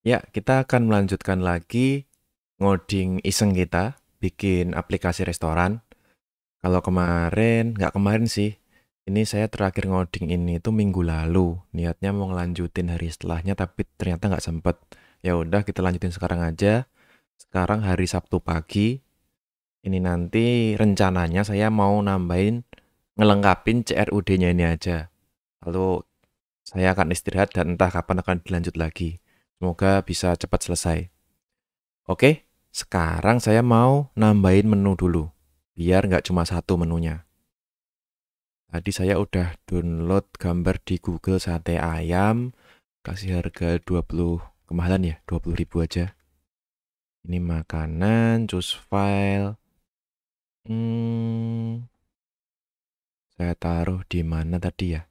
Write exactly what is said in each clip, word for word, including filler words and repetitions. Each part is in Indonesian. Ya, kita akan melanjutkan lagi ngoding iseng kita, bikin aplikasi restoran. Kalau kemarin, nggak kemarin sih, ini saya terakhir ngoding ini itu minggu lalu. Niatnya mau ngelanjutin hari setelahnya, tapi ternyata nggak sempet. Ya udah, kita lanjutin sekarang aja. Sekarang hari Sabtu pagi, ini nanti rencananya saya mau nambahin, ngelengkapin C R U D-nya ini aja. Lalu saya akan istirahat dan entah kapan akan dilanjut lagi. Semoga bisa cepat selesai. Oke, sekarang saya mau nambahin menu dulu, biar nggak cuma satu menunya. Tadi saya udah download gambar di Google sate ayam, kasih harga dua puluh, kemahalan ya, dua puluh ribu aja. Ini makanan, choose file. Hmm, saya taruh di mana tadi ya?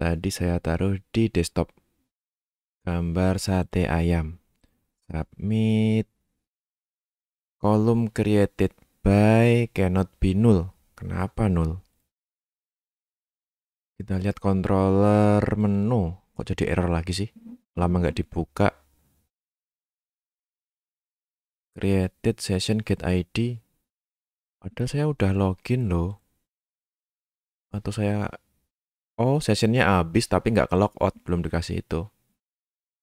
Tadi saya taruh di desktop. Gambar sate ayam, submit, kolom created by cannot be null. Kenapa null? Kita lihat controller menu, kok jadi error lagi sih? Lama nggak dibuka. Created session get I D. Padahal saya udah login loh. Atau saya, oh sessionnya habis tapi nggak ke logout, belum dikasih itu.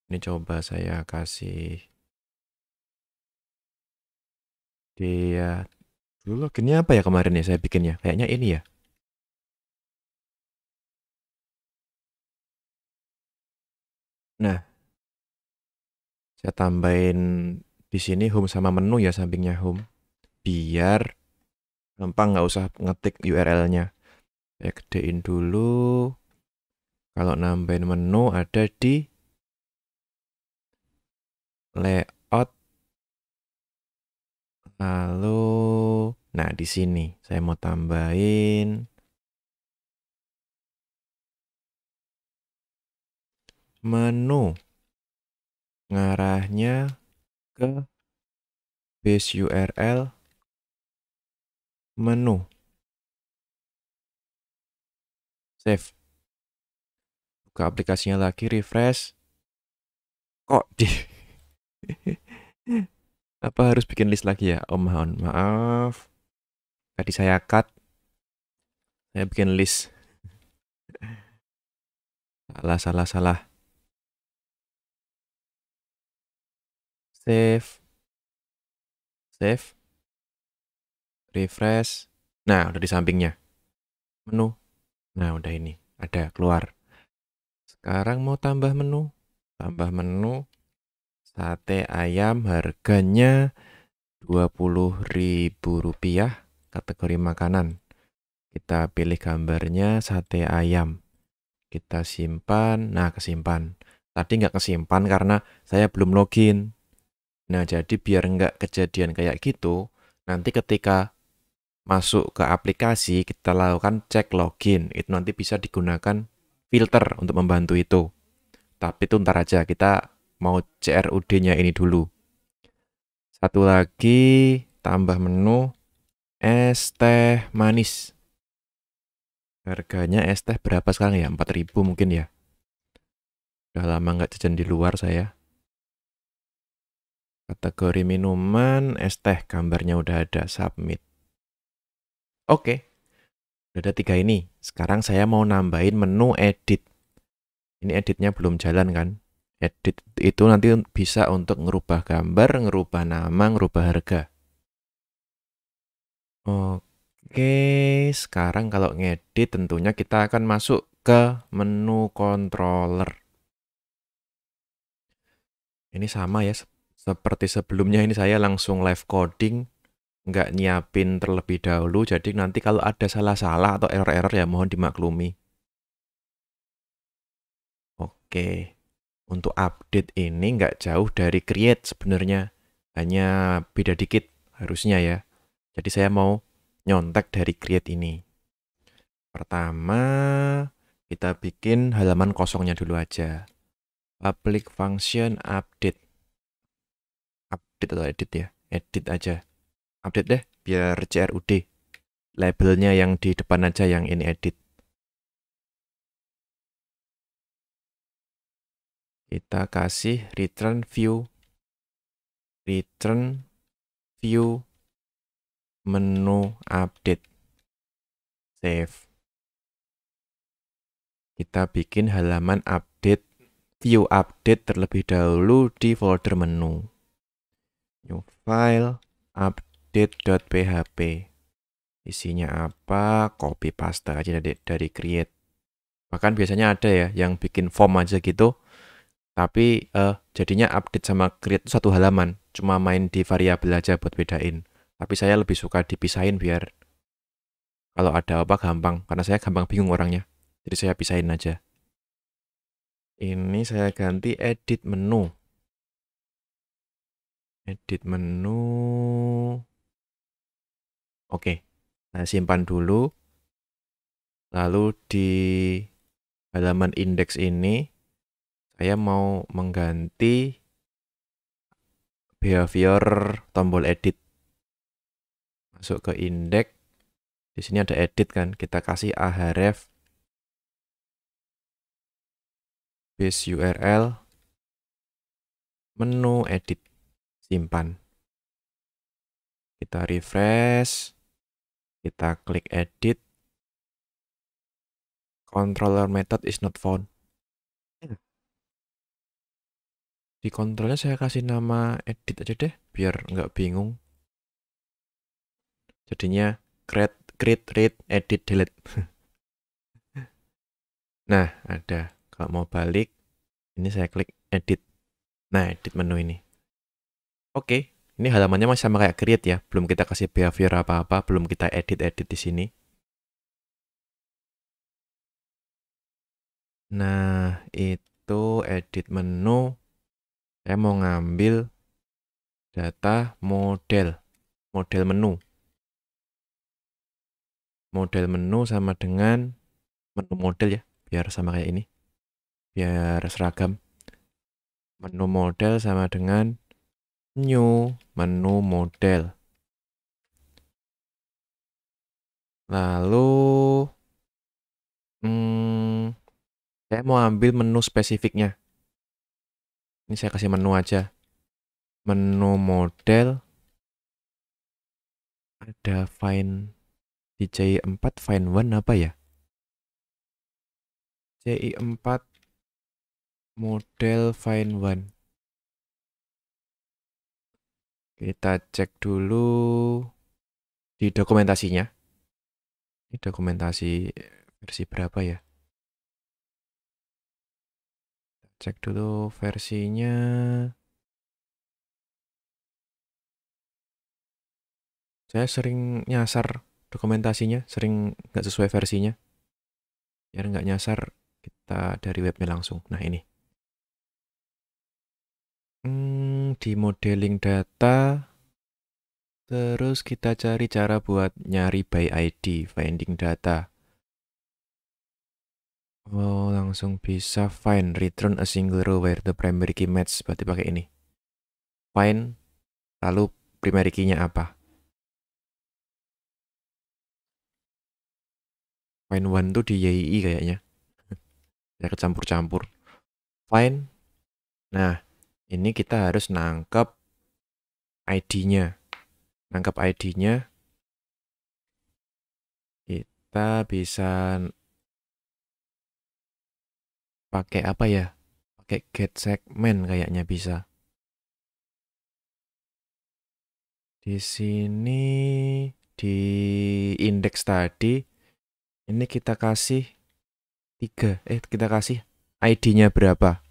Ini coba saya kasih dia dulu loginnya apa ya kemarin ya saya bikinnya? Kayaknya ini ya. Nah, saya tambahin di sini home sama menu ya, sampingnya home. Biar gampang, nggak usah ngetik U R L-nya. Saya gedein dulu. Kalau nambahin menu ada di layout, lalu nah di sini saya mau tambahin menu, ngarahnya ke base U R L menu. Save, buka aplikasinya lagi, refresh. Kok di apa harus bikin list lagi ya? Oh mohon maaf, tadi saya cut, saya bikin list. Salah salah salah. Save, save, refresh. Nah udah di sampingnya menu. Nah udah ini ada keluar. Sekarang mau tambah menu, tambah menu. Sate ayam harganya dua puluh ribu rupiah, kategori makanan. Kita pilih gambarnya sate ayam. Kita simpan, nah kesimpan. Tadi nggak kesimpan karena saya belum login. Nah jadi biar nggak kejadian kayak gitu, nanti ketika masuk ke aplikasi kita lakukan cek login. Itu nanti bisa digunakan filter untuk membantu itu. Tapi itu ntar aja, kita mau C R U D-nya ini dulu. Satu lagi, tambah menu es teh manis. Harganya es teh berapa sekarang ya? empat ribu mungkin ya. Udah lama nggak jajan di luar saya. Kategori minuman es teh, gambarnya udah ada, submit. Oke. Udah ada tiga ini. Sekarang saya mau nambahin menu edit. Ini editnya belum jalan kan? Edit itu nanti bisa untuk ngerubah gambar, ngerubah nama, ngerubah harga. Oke, sekarang kalau ngedit tentunya kita akan masuk ke menu controller. Ini sama ya, seperti sebelumnya ini saya langsung live coding, nggak nyiapin terlebih dahulu, jadi nanti kalau ada salah-salah atau error-error ya mohon dimaklumi. Oke. Untuk update ini nggak jauh dari create sebenarnya, hanya beda dikit harusnya ya. Jadi saya mau nyontek dari create ini. Pertama kita bikin halaman kosongnya dulu aja. Public function update, update atau edit ya, edit aja, update deh biar C R U D. Labelnya yang di depan aja, yang ini edit. kita kasih return view return view menu update, save. Kita bikin halaman update, view update terlebih dahulu di folder menu. New file, update.php. Isinya apa? Copy paste aja dari, dari create. Bahkan biasanya ada ya yang bikin form aja gitu. Tapi eh, jadinya update sama create satu halaman. Cuma main di variabel aja buat bedain. Tapi saya lebih suka dipisahin biar kalau ada apa gampang. Karena saya gampang bingung orangnya. Jadi saya pisahin aja. Ini saya ganti edit menu. Edit menu. Oke. Saya simpan dulu. Lalu di halaman indeks ini, saya mau mengganti behavior tombol edit. Masuk ke indeks. Di sini ada edit kan. Kita kasih ahref. Base U R L, menu edit, simpan. Kita refresh, kita klik edit. Controller method is not found. Di kontrolnya saya kasih nama edit aja deh, biar nggak bingung. Jadinya create, create, read, edit, delete. Nah, ada. Kalau mau balik, ini saya klik edit. Nah, edit menu ini. Oke, ini halamannya masih sama kayak create ya. Belum kita kasih behavior apa-apa, belum kita edit-edit di sini. Nah, itu edit menu. Saya mau ngambil data model. Model menu. Model menu sama dengan menu model ya, biar sama kayak ini. Biar seragam. Menu model sama dengan new menu model. Lalu hmm, saya mau ambil menu spesifiknya. Ini saya kasih menu aja. Menu model. Ada find di C I four, find one apa ya? C I four model find one. Kita cek dulu di dokumentasinya. Ini dokumentasi versi berapa ya? Cek dulu versinya. Saya sering nyasar dokumentasinya, sering nggak sesuai versinya. Biar nggak nyasar, kita dari webnya langsung. Nah, ini. Hmm, di modeling data, terus kita cari cara buat nyari by I D, finding data. Oh, langsung bisa find, return a single row where the primary key match. Berarti pakai ini. Find, lalu primary key-nya apa? Find one tuh di Y I I kayaknya. Saya kecampur-campur. Find, nah. Ini kita harus nangkep I D-nya. Nangkep I D-nya. Kita bisa pakai apa ya? Pakai get segment kayaknya bisa. Di sini di indeks tadi ini kita kasih tiga. Eh, kita kasih I D-nya berapa?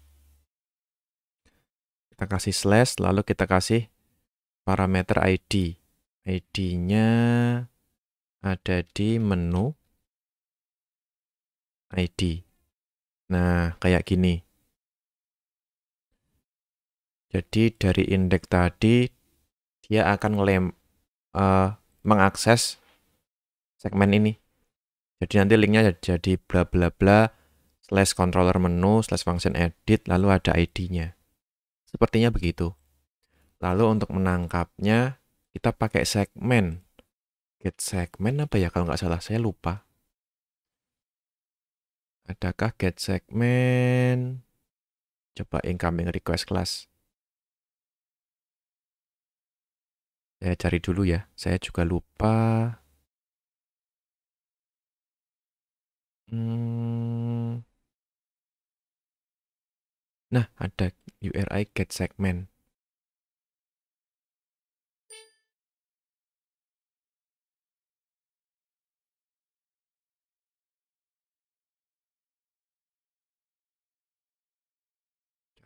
Kita kasih slash, lalu kita kasih parameter I D. I D-nya ada di menu I D. Nah, kayak gini. Jadi dari indeks tadi, dia akan ngelem, uh, mengakses segmen ini. Jadi nanti linknya jadi bla bla bla, slash controller menu, slash function edit, lalu ada I D-nya. Sepertinya begitu. Lalu untuk menangkapnya, kita pakai segmen. Get segmen apa ya? Kalau nggak salah, saya lupa. Adakah get segmen? Coba incoming request kelas. Saya cari dulu ya. Saya juga lupa. Hmm. Nah, ada U R I get segment.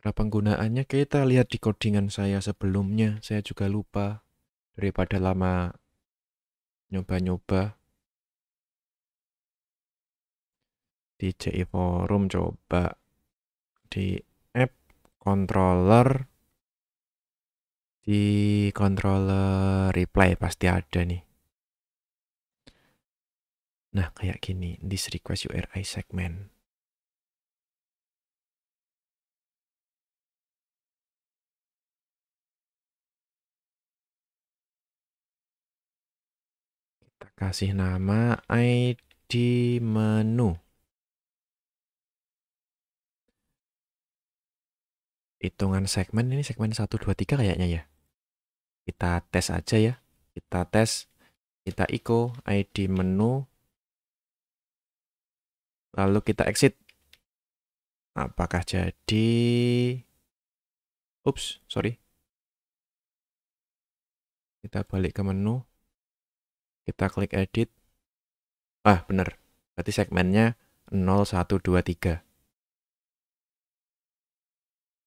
Cara penggunaannya kita lihat di codingan saya sebelumnya. Saya juga lupa daripada lama nyoba-nyoba. Di C I Forum coba di app controller, di controller reply pasti ada nih. Nah, kayak gini, this request U R I segment. Kita kasih nama I D menu. Hitungan segmen ini segmen satu, dua, tiga kayaknya ya. Kita tes aja ya. Kita tes. Kita echo I D menu. Lalu kita exit. Apakah jadi? Ups, sorry. Kita balik ke menu. Kita klik edit. Ah, bener. Berarti segmennya nol, satu, dua, tiga.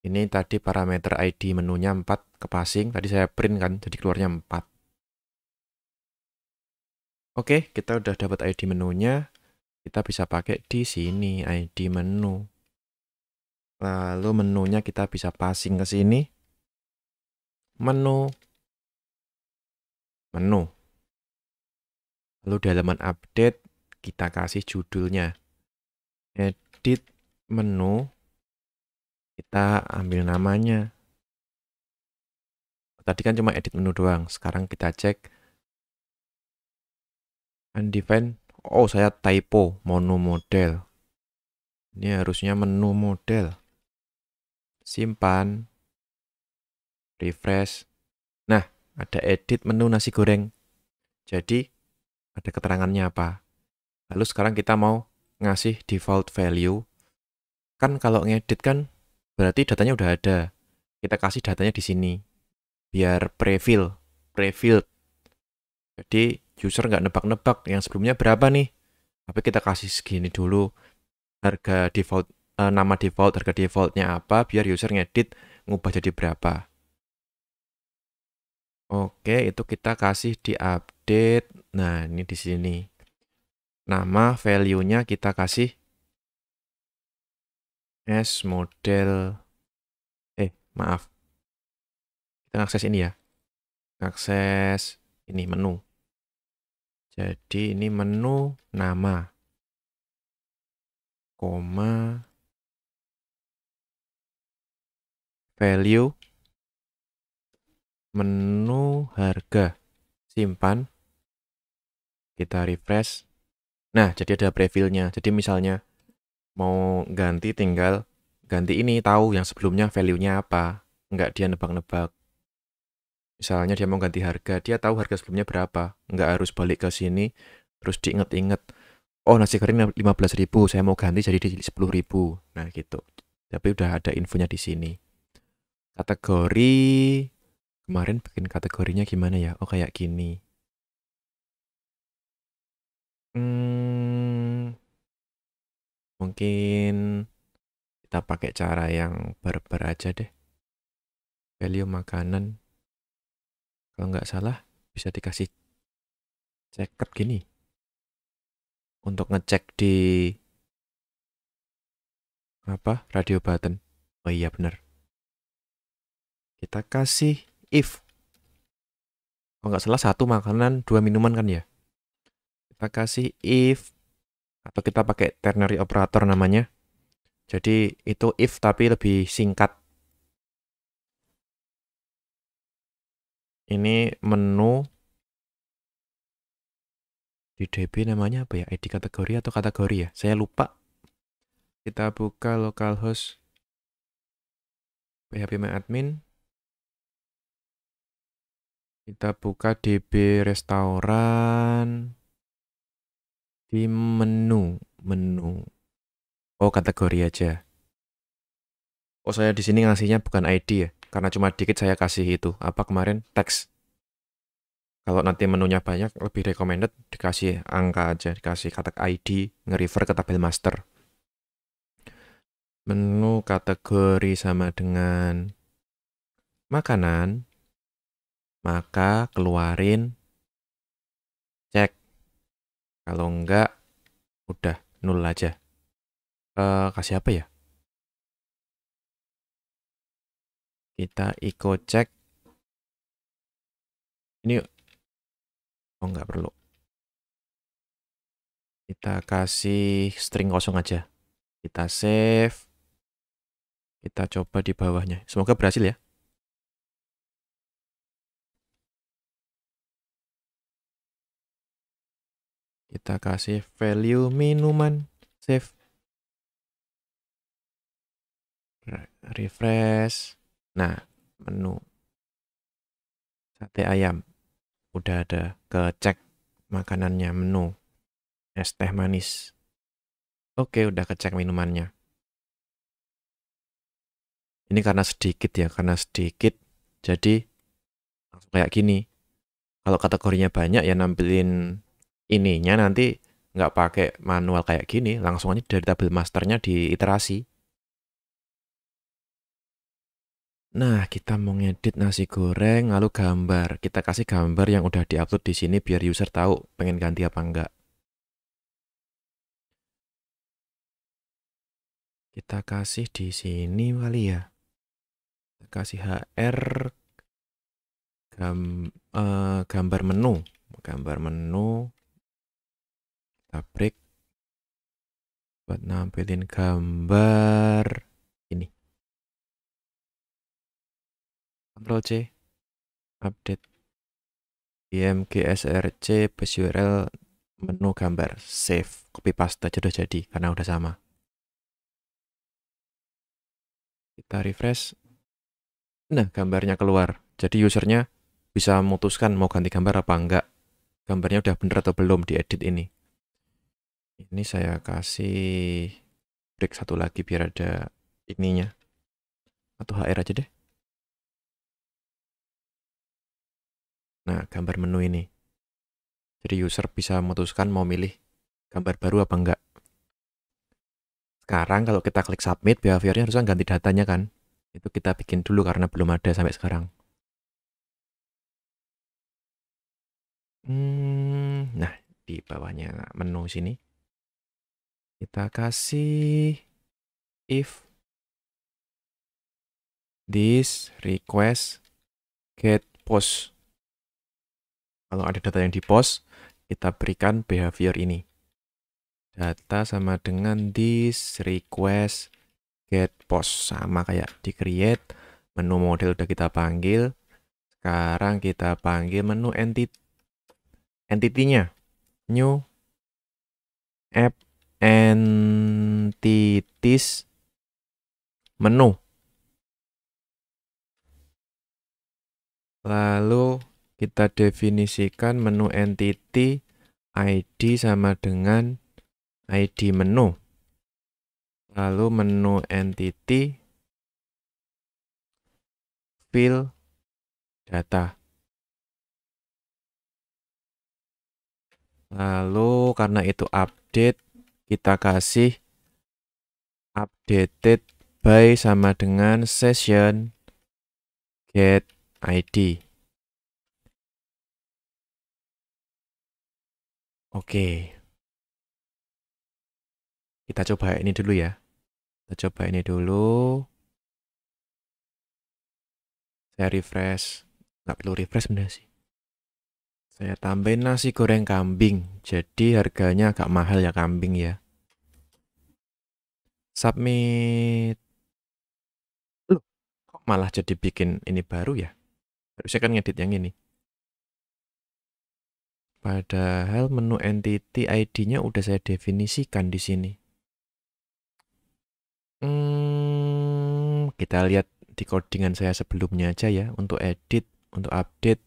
Ini tadi parameter I D menunya empat ke passing. Tadi saya print kan, jadi keluarnya empat. Oke, kita udah dapat I D menunya. Kita bisa pakai di sini, I D menu. Lalu menunya kita bisa passing ke sini. Menu. Menu. Lalu di halaman update, kita kasih judulnya. Edit menu. Kita ambil namanya. Tadi kan cuma edit menu doang. Sekarang kita cek. Undefined. Oh, saya typo. Menu model. Ini harusnya menu model. Simpan. Refresh. Nah, ada edit menu nasi goreng. Jadi, ada keterangannya apa. Lalu sekarang kita mau ngasih default value. Kan kalau ngedit kan, berarti datanya udah ada. Kita kasih datanya di sini. Biar prefill, prefill. Jadi user nggak nebak-nebak yang sebelumnya berapa nih. Tapi kita kasih segini dulu. Harga default, eh, nama default, harga defaultnya apa. Biar user ngedit, ngubah jadi berapa. Oke, itu kita kasih di update. Nah, ini di sini. Nama value-nya kita kasih. S model, eh maaf, kita akses ini ya, akses ini menu. Jadi ini menu nama, koma, value, menu harga, simpan, kita refresh. Nah, jadi ada preview-nya. Jadi misalnya mau ganti, tinggal ganti ini, tahu yang sebelumnya value-nya apa. Enggak dia nebak-nebak. Misalnya dia mau ganti harga, dia tahu harga sebelumnya berapa. Enggak harus balik ke sini, terus diinget-inget. Oh, nasi goreng lima belas ribu, saya mau ganti jadi sepuluh ribu. Nah, gitu. Tapi udah ada infonya di sini. Kategori, kemarin bikin kategorinya gimana ya? Oh, kayak gini. Hmm... Mungkin kita pakai cara yang barbar aja deh. Value makanan. Kalau nggak salah bisa dikasih checkup gini. Untuk ngecek di apa? Radio button. Oh iya bener. Kita kasih if. Kalau nggak salah satu makanan, dua minuman kan ya. Kita kasih if. Atau kita pakai ternary operator namanya. Jadi itu if tapi lebih singkat. Ini menu. Di D B namanya apa ya? I D kategori atau kategori ya? Saya lupa. Kita buka localhost phpMyAdmin, kita buka db restoran di menu menu oh kategori aja. Oh, saya di sini ngasihnya bukan I D ya, karena cuma dikit saya kasih itu apa kemarin, teks. Kalau nanti menunya banyak, lebih recommended dikasih angka aja, dikasih kategori I D, nge-refer ke tabel master. Menu kategori sama dengan makanan, maka keluarin cek. Kalau enggak, udah nol aja. E, kasih apa ya? Kita echo cek. Ini oh nggak perlu, kita kasih string kosong aja, kita save, kita coba di bawahnya, semoga berhasil ya. Kita kasih value minuman, save, refresh. Nah, menu sate ayam udah ada, kecek makanannya, menu es teh manis, oke udah kecek minumannya. Ini karena sedikit ya, karena sedikit jadi langsung kayak gini. Kalau kategorinya banyak ya nampilin ininya, nanti nggak pakai manual kayak gini, langsung aja dari tabel masternya di iterasi. Nah, kita mau ngedit nasi goreng, lalu gambar. Kita kasih gambar yang udah diupload di sini biar user tahu pengen ganti apa enggak. Kita kasih di sini kali ya. Kita kasih H R gam, eh, gambar menu, gambar menu. Kita break buat nampilin gambar. Ctrl C, update, imgsrc, url, menu gambar, save, copy paste aja udah jadi, karena udah sama. Kita refresh, nah gambarnya keluar, jadi usernya bisa memutuskan mau ganti gambar apa enggak, gambarnya udah bener atau belum di edit ini. Ini saya kasih break satu lagi biar ada ininya, atau H R aja deh. Nah, gambar menu ini. Jadi user bisa memutuskan mau milih gambar baru apa enggak. Sekarang kalau kita klik submit, behaviornya harusnya ganti datanya kan. Itu kita bikin dulu karena belum ada sampai sekarang. Hmm, nah, di bawahnya menu sini. Kita kasih if this request get post. Kalau ada data yang di-post, kita berikan behavior ini. Data sama dengan this request get post. Sama kayak di create, menu model udah kita panggil. Sekarang kita panggil menu entity, entity-nya. New app entities menu. Lalu kita definisikan menu entity I D sama dengan I D menu. Lalu menu entity fill data. Lalu karena itu update, kita kasih updated by sama dengan session get I D. Oke, kita coba ini dulu ya. Kita coba ini dulu. Saya refresh, nggak perlu refresh bener sih. Saya tambahin nasi goreng kambing, jadi harganya agak mahal ya kambing ya. Submit. Loh, kok malah jadi bikin ini baru ya? Harusnya kan ngedit yang ini. Padahal menu entity I D-nya udah saya definisikan di sini. Hmm, kita lihat di codingan saya sebelumnya aja ya, untuk edit, untuk update.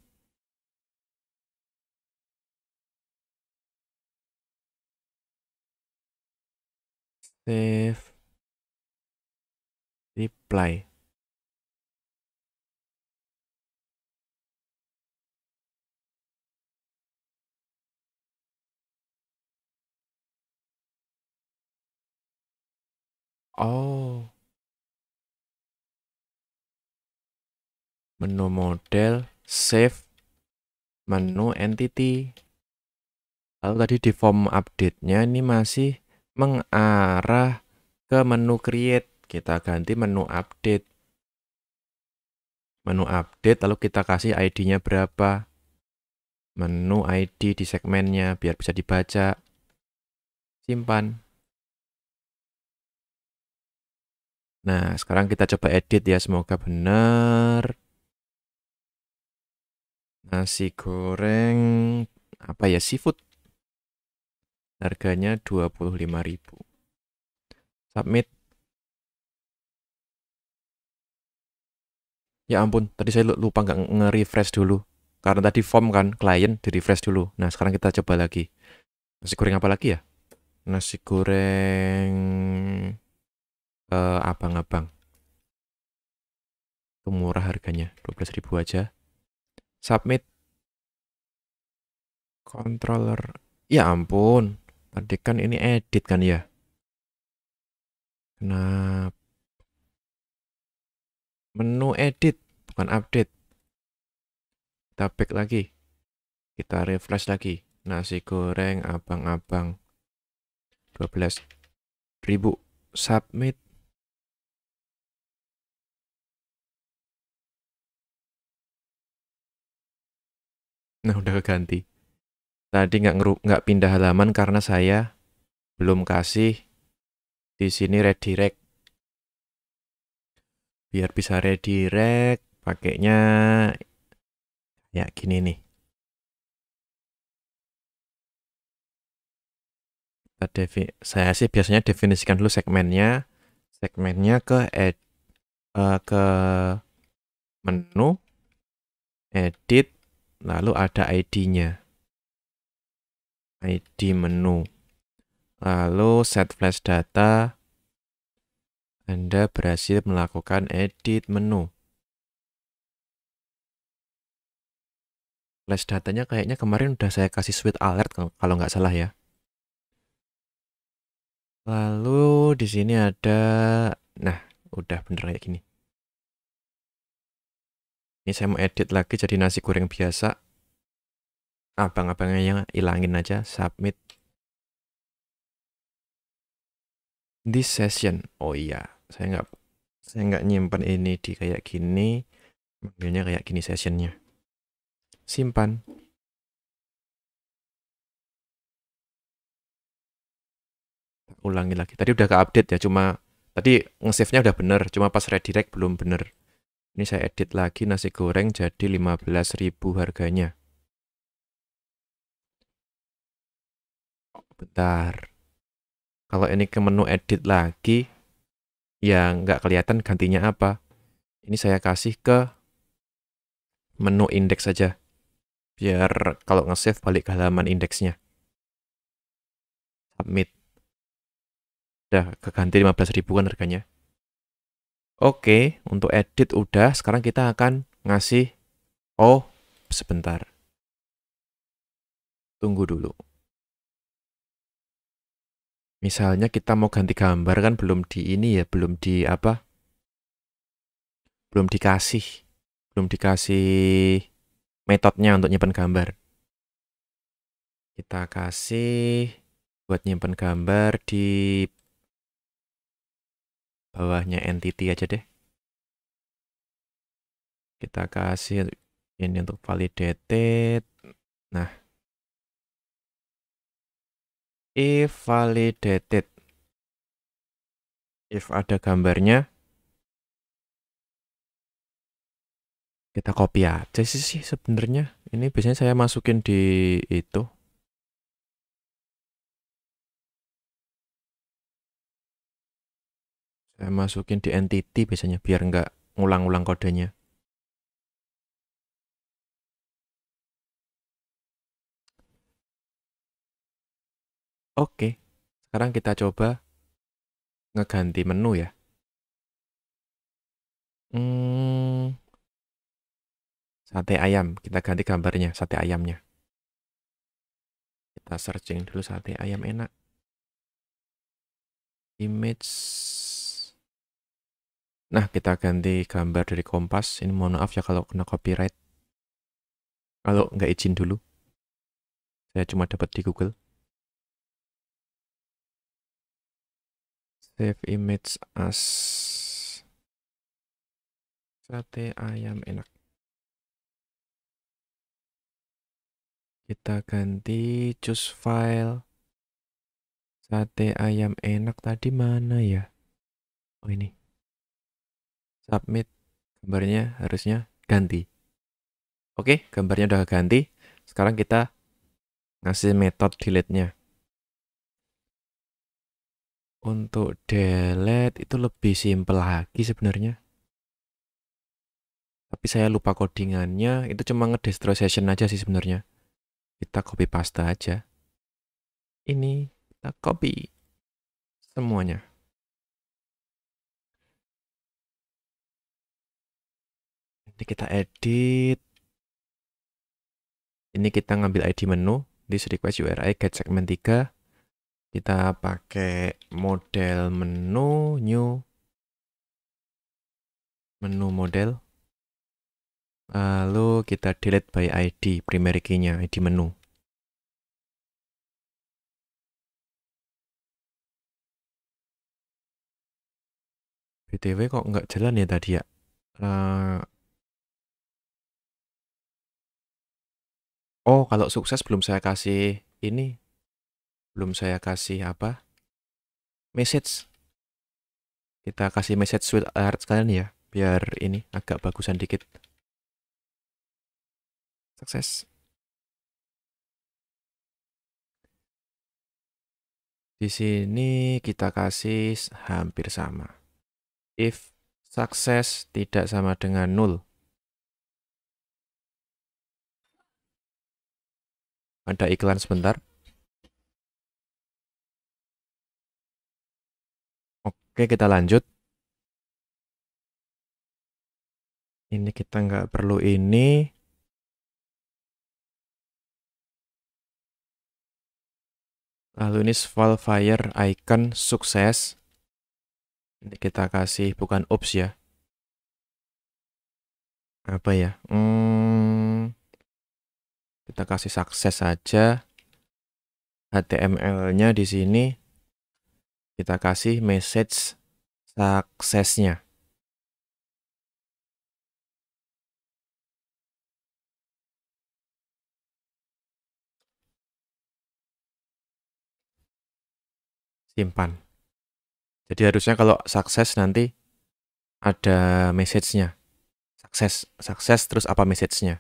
Save, reply. Oh, menu model, save, menu entity. Lalu tadi di form update-nya ini masih mengarah ke menu create. Kita ganti menu update. Menu update, lalu kita kasih I D-nya berapa. Menu I D di segmennya biar bisa dibaca. Simpan. Nah, sekarang kita coba edit ya, semoga benar. Nasi goreng, apa ya, seafood. Harganya dua puluh lima ribu. Submit. Ya ampun, tadi saya lupa nggak nge-refresh dulu. Karena tadi form kan, klien di-refresh dulu. Nah, sekarang kita coba lagi. Nasi goreng apa lagi ya? Nasi goreng... Uh, abang-abang itu murah harganya dua belas ribu aja. Submit. Controller, ya ampun, tadi kan ini edit kan ya. Kenapa menu edit bukan update? Kita back lagi, kita refresh lagi. Nasi goreng abang-abang dua belas ribu. Submit. Nah, udah ganti. Tadi nggak nggak pindah halaman karena saya belum kasih di sini redirect. Biar bisa redirect, pakainya ya gini nih. Saya sih biasanya definisikan dulu segmennya, segmennya ke ed, uh, ke menu edit. Lalu ada I D-nya, I D menu. Lalu set flash data, Anda berhasil melakukan edit menu. Flash datanya kayaknya kemarin udah saya kasih SweetAlert kalau nggak salah ya. Lalu di sini ada, nah udah bener kayak gini. Ini saya mau edit lagi jadi nasi goreng biasa. Abang-abangnya yang ilangin aja. Submit. This session. Oh iya, saya nggak saya nggak nyimpan ini di kayak gini. Manggilnya kayak gini sessionnya. Simpan. Ulangi lagi. Tadi udah ke update ya, cuma tadi nge-save-nya udah bener, cuma pas redirect belum bener. Ini saya edit lagi nasi goreng jadi lima belas ribu harganya. Bentar. Kalau ini ke menu edit lagi, ya nggak kelihatan gantinya apa. Ini saya kasih ke menu indeks saja. Biar kalau nge-save balik ke halaman indeksnya. Submit. Udah keganti lima belas ribu kan harganya. Oke, untuk edit udah, sekarang kita akan ngasih, oh, sebentar. Tunggu dulu. Misalnya kita mau ganti gambar kan belum di ini ya, belum di apa? Belum dikasih, belum dikasih metodenya untuk nyimpan gambar. Kita kasih buat nyimpan gambar di bawahnya entity aja deh. Kita kasih ini untuk validated. Nah, if validated, if ada gambarnya, kita copy aja sih, sih sebenarnya. Ini biasanya saya masukin di itu. Saya masukin di entity biasanya biar nggak ngulang-ulang kodenya. Oke, sekarang kita coba ngeganti menu ya. Hmm, sate ayam, kita ganti gambarnya, sate ayamnya. Kita searching dulu sate ayam enak. Image. Nah, kita ganti gambar dari Kompas. Ini mohon maaf ya kalau kena copyright. Kalau nggak izin dulu. Saya cuma dapat di Google. Save image as sate ayam enak. Kita ganti choose file. Sate ayam enak tadi mana ya? Oh ini. Submit, gambarnya harusnya ganti. Oke, gambarnya udah ganti. Sekarang kita ngasih metode delete-nya. Untuk delete itu lebih simpel lagi sebenarnya. Tapi saya lupa codingannya, itu cuma nge-destroy session aja sih sebenarnya. Kita copy paste aja. Ini kita copy semuanya. Ini kita edit. Ini kita ngambil I D menu, this request U R I get segment tiga. Kita pakai model menu, new menu model. Lalu kita delete by I D, primary key-nya, I D menu. B T W kok nggak jalan ya tadi ya? Uh... Oh, kalau sukses belum saya kasih ini. Belum saya kasih apa? Message. Kita kasih message SweetAlert sekalian ya. Biar ini agak bagusan dikit. Sukses. Di sini kita kasih hampir sama. If sukses tidak sama dengan nol. Ada iklan sebentar. Oke, kita lanjut. Ini kita nggak perlu ini. Lalu ini wildfire icon sukses. Ini kita kasih bukan oops ya. Apa ya? Hmm, kita kasih sukses saja. H T M L-nya di sini kita kasih message suksesnya. Simpan. Jadi harusnya kalau sukses nanti ada message-nya. Sukses, sukses terus apa message-nya?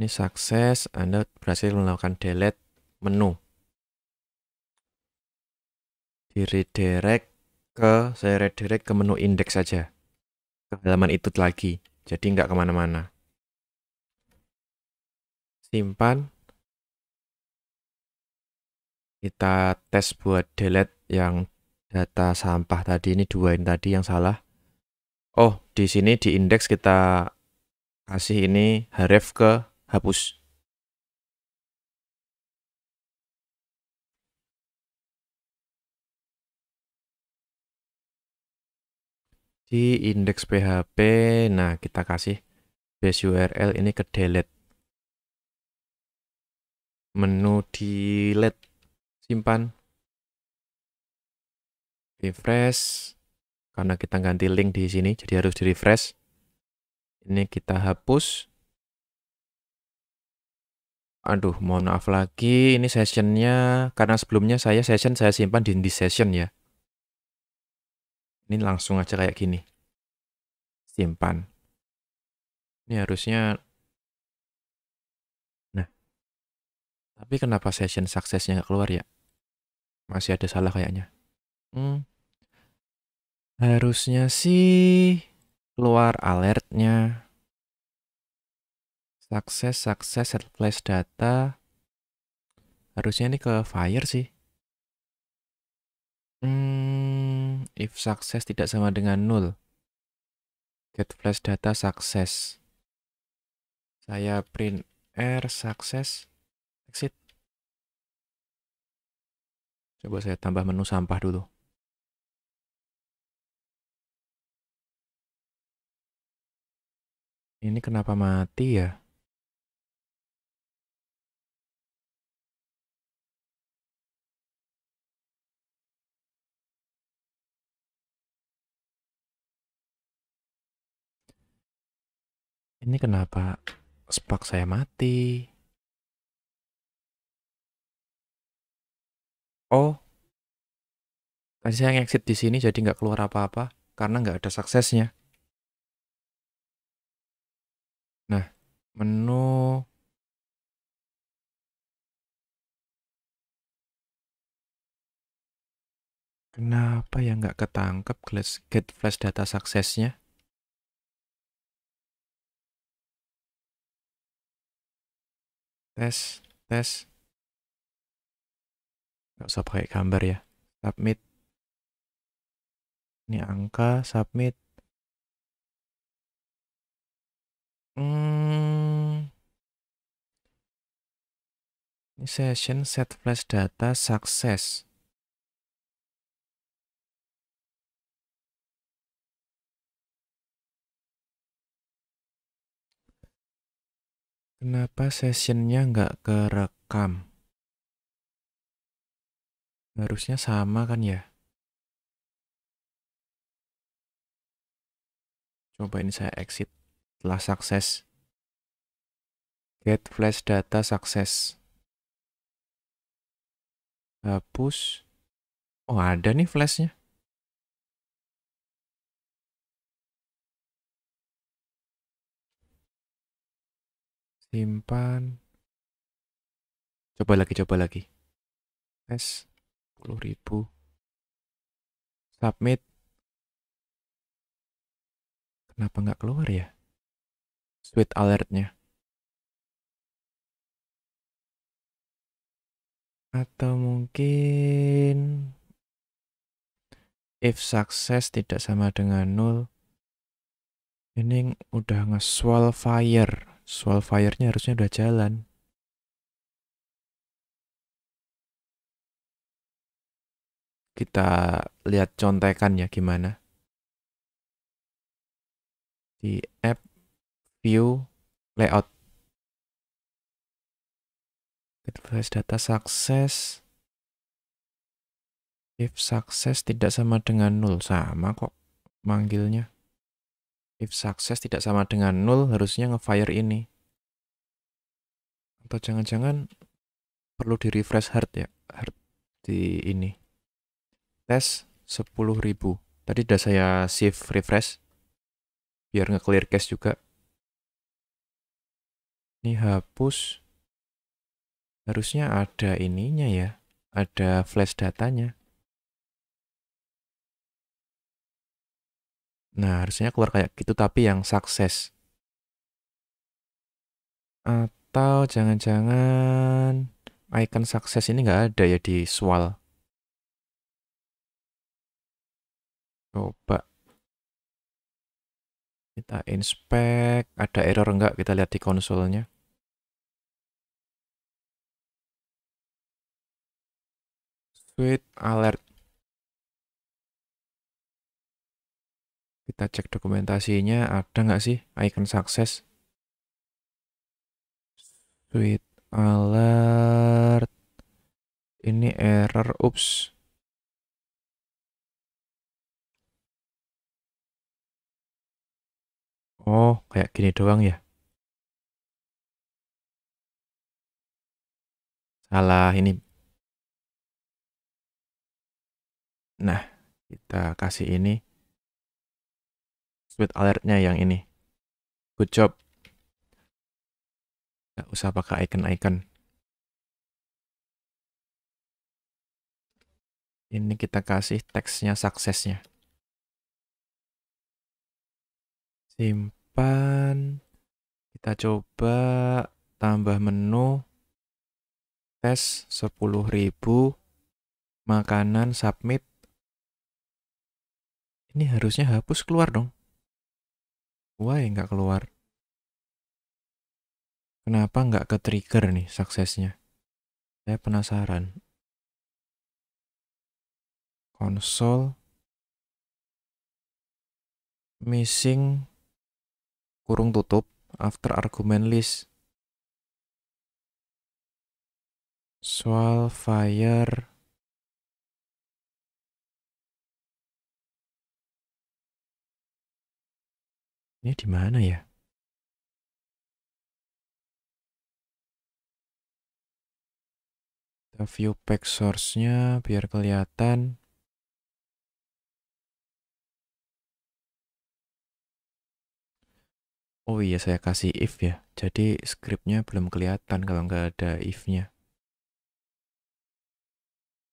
Ini sukses, Anda berhasil melakukan delete menu. Di redirect ke, saya redirect ke menu index saja. Ke halaman itu lagi. Jadi nggak kemana-mana. Simpan. Kita tes buat delete yang data sampah tadi, ini dua ini tadi yang salah. Oh, di sini di indeks kita kasih ini href ke hapus. Di indeks P H P, nah kita kasih base U R L ini ke delete. Menu delete, simpan. Refresh, karena kita ganti link di sini, jadi harus di refresh. Ini kita hapus. Aduh, mohon maaf lagi, ini sessionnya, karena sebelumnya saya session, saya simpan di this session ya. Ini langsung aja kayak gini. Simpan. Ini harusnya, nah, tapi kenapa session suksesnya nggak keluar ya? Masih ada salah kayaknya. Hmm. Harusnya sih keluar alertnya. Success, success, replace data. Harusnya ini ke fire sih. Hmm, if success tidak sama dengan null. Get flash data success. Saya print R success. Exit. Coba saya tambah menu sampah dulu. Ini kenapa mati ya? Ini kenapa spark saya mati? Oh, tadi saya exit di sini jadi nggak keluar apa-apa karena nggak ada suksesnya. Nah, menu kenapa ya nggak ketangkep get flash data suksesnya? Tes, tes. Nggak usah pakai gambar ya. Submit. Ini angka, submit. Hmm. Ini session set flash data success. Kenapa sessionnya nggak kerekam? Harusnya sama kan ya? Coba ini saya exit setelah sukses. Get flash data sukses. Hapus. Oh ada nih flashnya. Simpan. Coba lagi, coba lagi. Tes sepuluh ribu. Submit. Kenapa nggak keluar ya? Sweet alert-nya. Atau mungkin if success tidak sama dengan null. Ini udah nge-swallow fire. Soal fire-nya harusnya udah jalan. Kita lihat contekan ya gimana. Di app, view, layout. Get flash data success. If success tidak sama dengan nol. Sama kok manggilnya. If success tidak sama dengan nol, harusnya nge-fire ini. Atau jangan-jangan perlu di-refresh hard ya, hard di ini. Tes sepuluh ribu. Tadi udah saya save refresh, biar nge-clear cache juga. Ini hapus. Harusnya ada ininya ya, ada flash datanya. Nah, harusnya keluar kayak gitu, tapi yang sukses. Atau jangan-jangan icon sukses ini nggak ada ya di swal. Coba. Kita inspect, ada error nggak? Kita lihat di konsolnya. Sweet alert. Kita cek dokumentasinya, ada nggak sih icon sukses? Sweet alert. Ini error, ups. Oh, kayak gini doang ya? Salah ini. Nah, kita kasih ini. Sweet alert-nya yang ini. Good job. Nggak usah pakai icon-icon. Ini kita kasih teksnya suksesnya. simpan, kita coba tambah menu tes sepuluh ribu makanan, submit. Ini harusnya hapus, keluar dong. Wah, nggak keluar. Kenapa nggak ke trigger nih suksesnya? Saya penasaran. Konsol missing kurung tutup after argument list soal fire ini di mana ya? Kita view pack source-nya biar kelihatan. Oh iya, saya kasih if ya. Jadi script-nya belum kelihatan kalau nggak ada if-nya.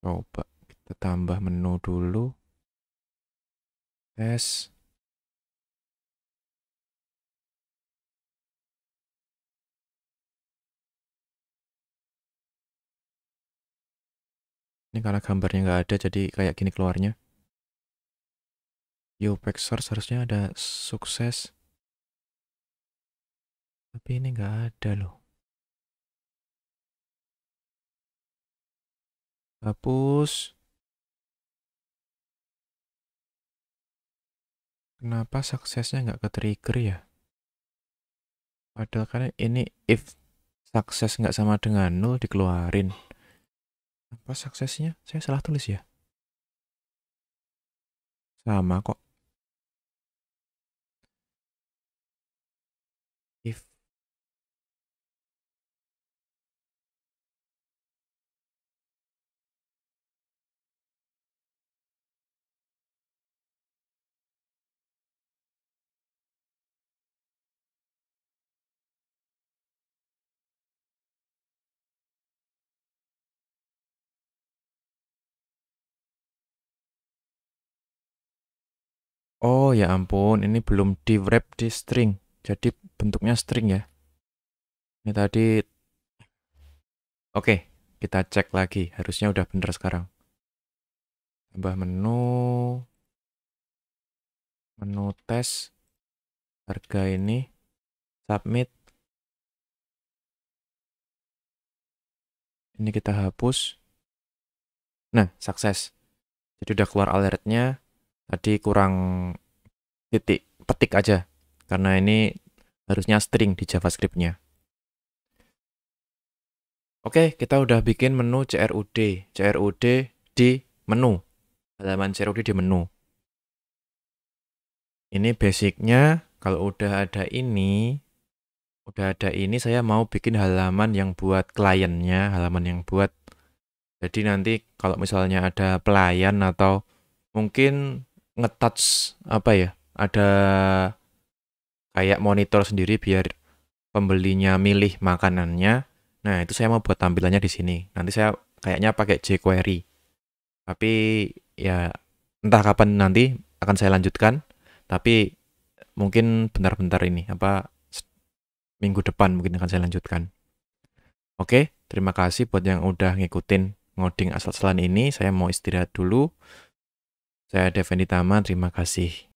Coba kita tambah menu dulu. Tes. Ini karena gambarnya nggak ada, jadi kayak gini keluarnya. View pack source harusnya ada sukses. Tapi ini nggak ada loh. Hapus. Kenapa suksesnya nggak ke trigger ya? Padahal kan ini if sukses nggak sama dengan nol dikeluarin. Apa suksesnya? Saya salah tulis ya? Sama kok. If oh ya ampun, ini belum di-wrap di string. Jadi bentuknya string ya. Ini tadi. Oke, kita cek lagi. Harusnya udah bener sekarang. Tambah menu. Menu tes. Harga ini. Submit. Ini kita hapus. Nah, sukses. Jadi udah keluar alertnya. Tadi kurang titik petik aja, karena ini harusnya string di JavaScript-nya. Oke, kita udah bikin menu C R U D. C R U D di menu. Halaman C R U D di menu. Ini basicnya, kalau udah ada ini, udah ada ini, saya mau bikin halaman yang buat kliennya, halaman yang buat. Jadi nanti kalau misalnya ada pelayan atau mungkin ngetouch apa ya, ada kayak monitor sendiri biar pembelinya milih makanannya. Nah, itu saya mau buat tampilannya di sini. Nanti saya kayaknya pakai jQuery. Tapi ya entah kapan nanti akan saya lanjutkan, tapi mungkin bentar-bentar ini apa minggu depan mungkin akan saya lanjutkan. Oke, terima kasih buat yang udah ngikutin ngoding asal-asalan ini. Saya mau istirahat dulu. Saya Dea Venditama, terima kasih.